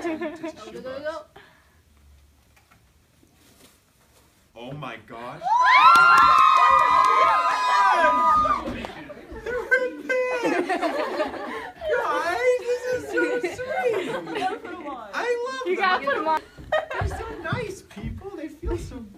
Go. Oh my gosh. They're right there. Guys, this is so sweet. You gotta put them on. I love them. You gotta put them on. They're so nice, people. They feel so good.